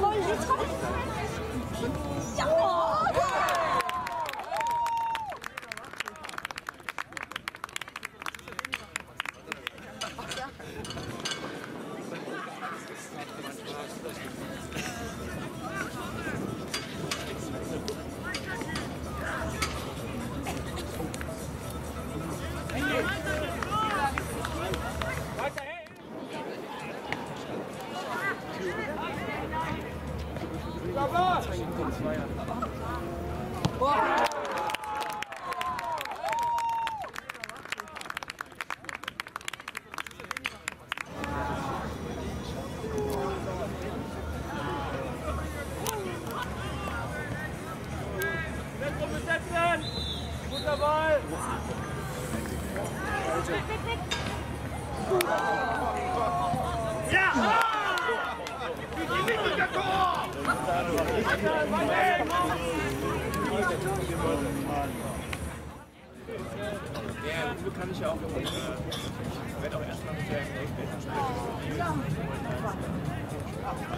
멀리 Ich werde auch erstmal mit der Elfmeter sprechen.